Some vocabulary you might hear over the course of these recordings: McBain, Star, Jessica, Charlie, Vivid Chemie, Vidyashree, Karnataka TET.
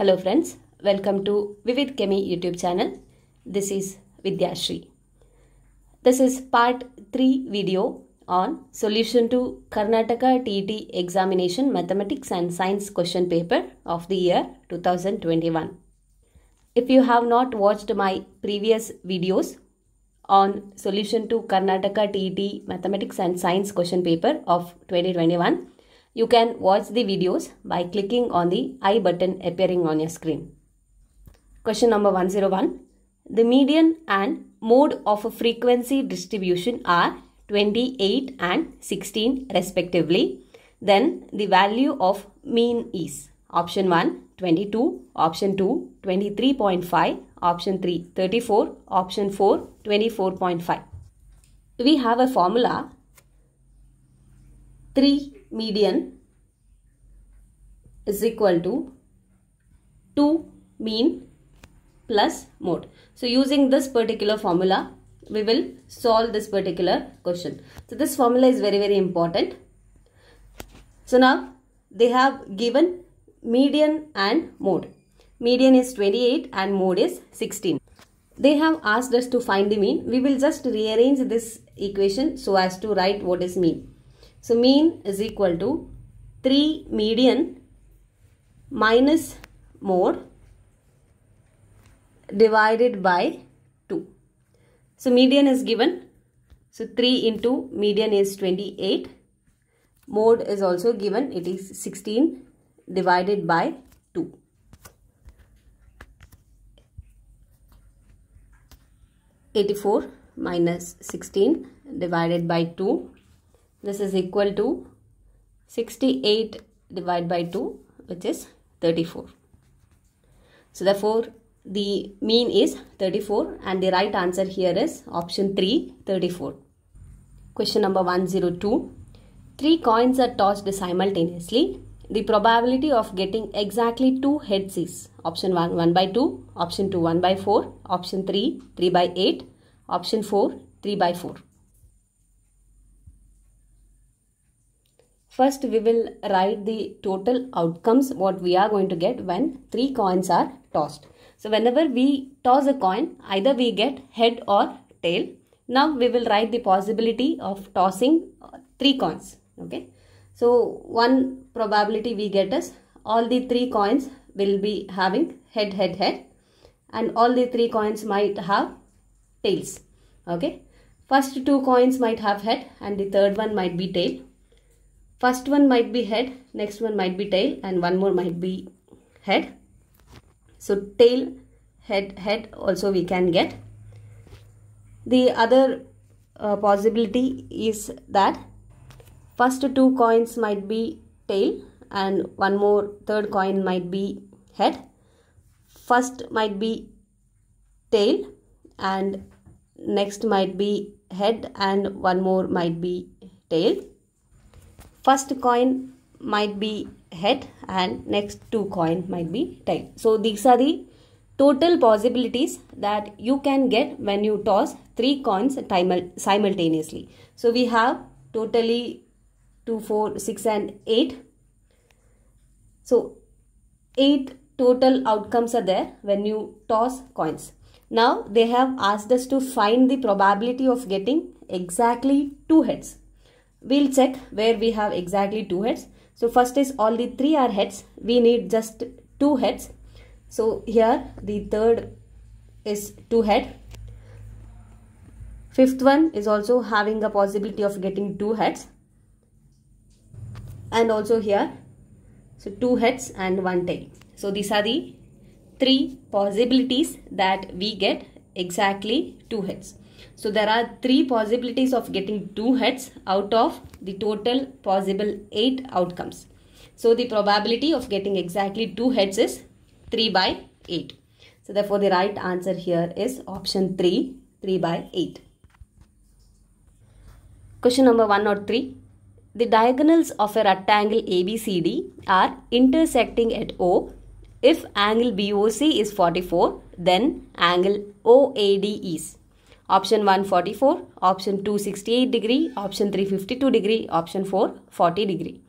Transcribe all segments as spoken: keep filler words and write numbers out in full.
Hello friends, welcome to Vivid Chemie YouTube channel. This is Vidyashree. This is part three video on solution to Karnataka T E T examination mathematics and science question paper of the year two thousand twenty-one. If you have not watched my previous videos on solution to Karnataka T E T mathematics and science question paper of twenty twenty-one, you can watch the videos by clicking on the I button appearing on your screen. Question number one oh one. The median and mode of a frequency distribution are twenty-eight and sixteen respectively. Then the value of mean is option one, twenty-two, option two, twenty-three point five, option three, thirty-four, option four, twenty-four point five. We have a formula three median is equal to two mean plus mode. So using this particular formula, we will solve this particular question. So this formula is very very important. So now they have given median and mode. Median is twenty-eight and mode is sixteen. They have asked us to find the mean. We will just rearrange this equation so as to write what is mean. So mean is equal to three median minus mode divided by two. So median is given. So three into median is twenty-eight. Mode is also given. It is sixteen divided by two. eighty-four minus sixteen divided by two. This is equal to sixty-eight divided by two, which is thirty-four. So therefore the mean is thirty-four and the right answer here is option three, thirty-four. Question number one oh two. Three coins are tossed simultaneously. The probability of getting exactly two heads is option one, one by two, option two, one by four, option three, three by eight, option four, three by four. First, we will write the total outcomes, what we are going to get when three coins are tossed. So whenever we toss a coin, either we get head or tail. Now we will write the possibility of tossing three coins. Okay. So one probability we get is all the three coins will be having head, head, head, and all the three coins might have tails. Okay. First two coins might have head and the third one might be tail. First one might be head, next one might be tail, and one more might be head. So tail, head, head also we can get. The other uh, possibility is that first two coins might be tail and one more third coin might be head. First might be tail and next might be head and one more might be tail. First coin might be head and next two coin might be tail. So these are the total possibilities that you can get when you toss three coins simultaneously. So we have totally two, four, six and eight. So eight total outcomes are there when you toss coins. Now they have asked us to find the probability of getting exactly two heads. We'll check where we have exactly two heads. So first is all the three are heads. We need just two heads. So here the third is two head. Fifth one is also having a possibility of getting two heads. And also here, so two heads and one tail. So these are the three possibilities that we get exactly two heads. So there are three possibilities of getting two heads out of the total possible eight outcomes. So the probability of getting exactly two heads is three by eight. So therefore the right answer here is option three, three by eight. Question number one oh three. The diagonals of a rectangle A B C D are intersecting at O. If angle B O C is forty-four, then angle O A D is option one, forty-four, option two, sixty-eight degree, option three, fifty-two degree, option four, forty degree.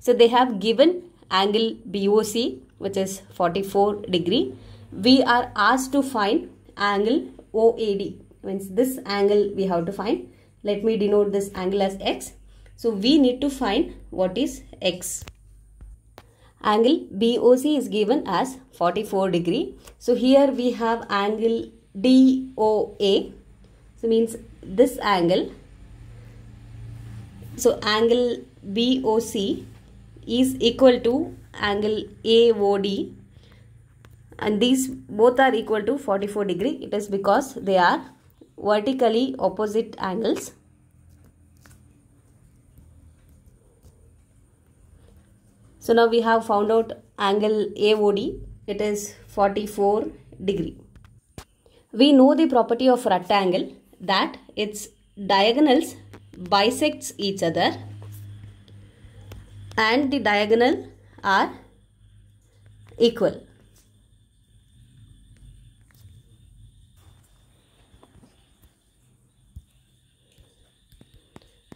So they have given angle B O C which is forty-four degree, we are asked to find angle O A D. Means this angle we have to find. Let me denote this angle as X. So we need to find what is X. Angle B O C is given as forty-four degree. So here we have angle D O A. So means this angle. So angle B O C is equal to angle A O D, and these both are equal to forty-four degree. It is because they are vertically opposite angles. So now we have found out angle A O D. It is forty-four degree. We know the property of rectangle, that its diagonals bisects each other and the diagonal are equal.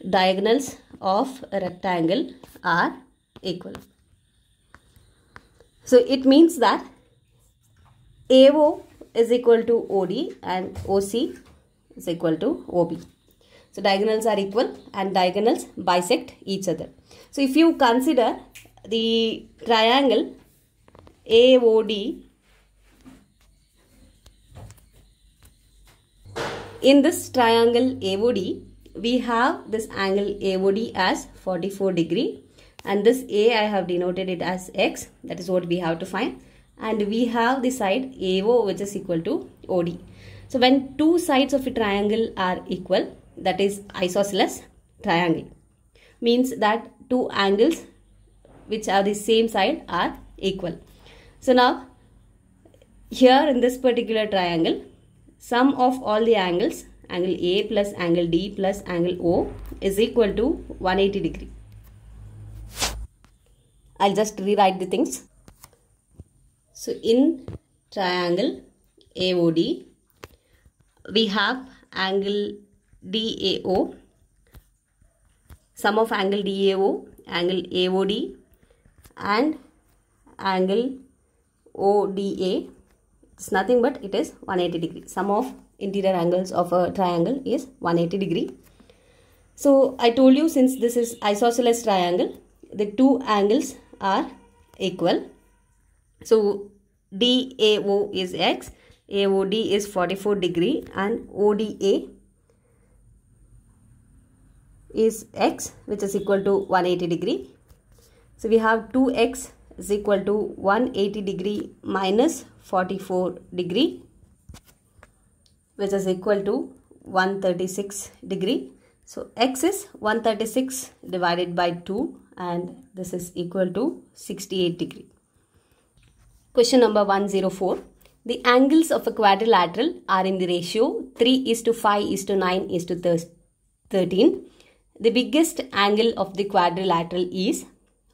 Diagonals of a rectangle are equal. So it means that A O is equal to O D and O C is equal to O B. So diagonals are equal and diagonals bisect each other. So if you consider the triangle A O D, in this triangle A O D, we have this angle A O D as forty-four degree, and this A I have denoted it as X, that is what we have to find, and we have the side A O which is equal to O D. So when two sides of a triangle are equal, that is isosceles triangle, means that two angles which are the same side are equal. So now here in this particular triangle, sum of all the angles, angle A plus angle D plus angle O, is equal to one hundred eighty degree. I'll just rewrite the things. So in triangle A O D, we have angle D A O, sum of angle D A O, angle A O D and angle O D A. It's nothing but it is one hundred eighty degree. Sum of interior angles of a triangle is one hundred eighty degree. So I told you, since this is isosceles triangle, the two angles are equal. So D A O is X, A O D is forty-four degree and O D A is X, which is equal to one hundred eighty degree. So we have two X is equal to one hundred eighty degree minus forty-four degree, which is equal to one hundred thirty-six degree. So X is one hundred thirty-six divided by two, and this is equal to sixty-eight degree. Question number one hundred four. The angles of a quadrilateral are in the ratio three is to five is to nine is to thirteen. The biggest angle of the quadrilateral is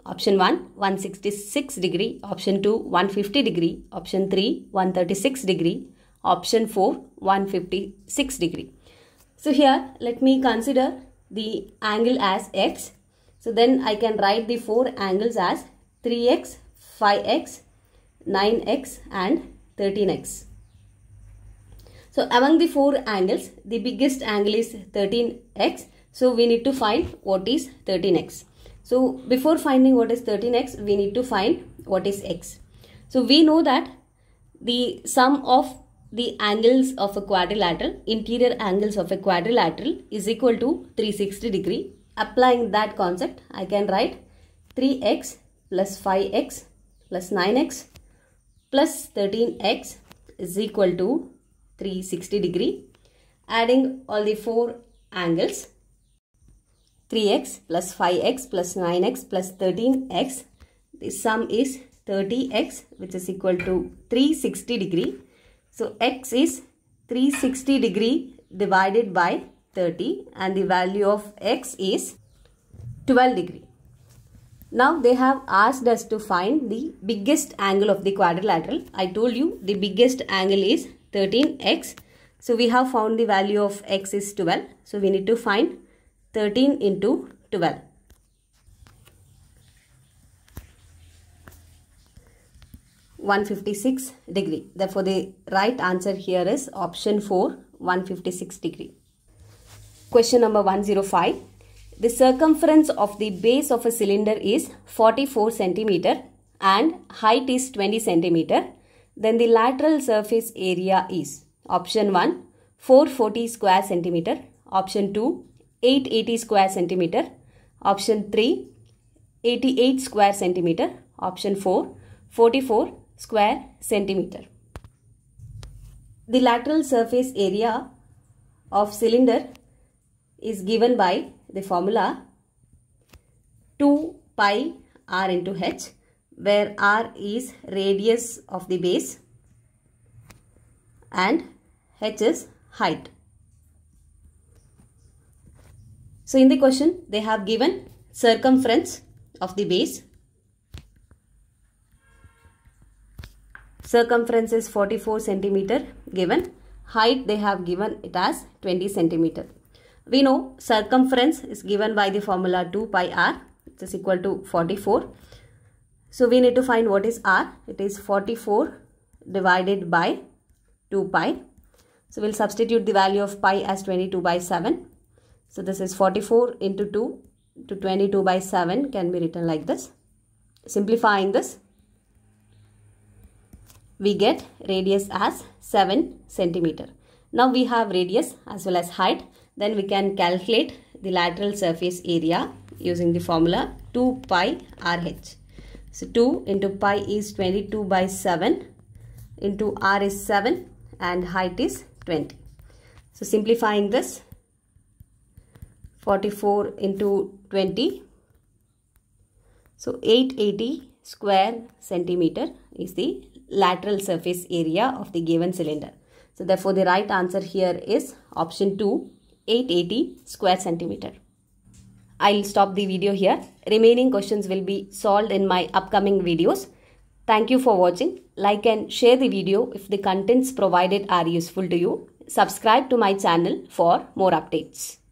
option one, one hundred sixty-six degree, option two, one hundred fifty degree, option three, one hundred thirty-six degree, option four, one hundred fifty-six degree. So here let me consider the angle as X. So then I can write the four angles as three X, five X, nine X and thirteen X. So among the four angles, the biggest angle is thirteen X. So we need to find what is thirteen X. So before finding what is thirteen X, we need to find what is X. So we know that the sum of the angles of a quadrilateral, interior angles of a quadrilateral, is equal to three hundred sixty degree. Applying that concept, I can write three X plus five X plus nine X plus thirteen X is equal to three hundred sixty degree. Adding all the four angles, three X plus five X plus nine X plus thirteen X, the sum is thirty X, which is equal to three hundred sixty degree. So X is three hundred sixty degree divided by thirty, and the value of X is twelve degree. Now they have asked us to find the biggest angle of the quadrilateral. I told you the biggest angle is thirteen X. So we have found the value of X is twelve. So we need to find thirteen into twelve. one hundred fifty-six degree. Therefore, the right answer here is option four, one hundred fifty-six degree. Question number one hundred five. The circumference of the base of a cylinder is forty-four centimeters and height is twenty centimeters. Then the lateral surface area is option one, four hundred forty square centimeter, option two, eight hundred eighty square centimeter, option three, eighty-eight square centimeter, option four, forty-four square centimeter. The lateral surface area of cylinder is given by the formula two pi r into h, where r is radius of the base and h is height. So in the question they have given circumference of the base. Circumference is forty-four centimeters given. Height they have given it as twenty centimeters. We know circumference is given by the formula two pi r, which is equal to forty-four. So we need to find what is r. It is forty-four divided by two pi. So we'll substitute the value of pi as twenty-two by seven. So this is forty-four into two to twenty-two by seven can be written like this. Simplifying this, we get radius as seven centimeters. Now we have radius as well as height. Then we can calculate the lateral surface area using the formula two pi r h. So two into pi is twenty-two by seven, into r is seven and height is twenty. So simplifying this, forty-four into twenty. So eight hundred eighty square centimeter is the lateral surface area of the given cylinder. So therefore the right answer here is option two, eight hundred eighty square centimeter. I'll stop the video here. Remaining questions will be solved in my upcoming videos. Thank you for watching. Like and share the video if the contents provided are useful to you. Subscribe to my channel for more updates.